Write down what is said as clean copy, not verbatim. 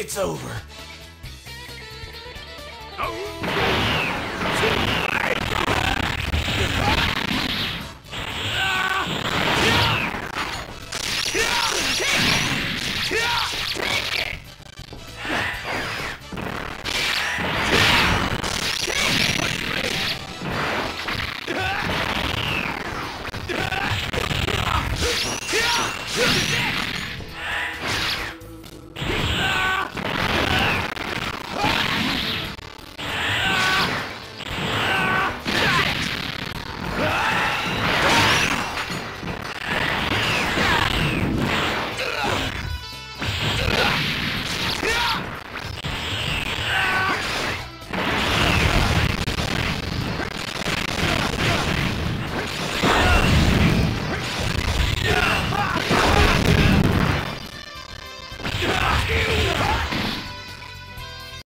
It's over. Take it!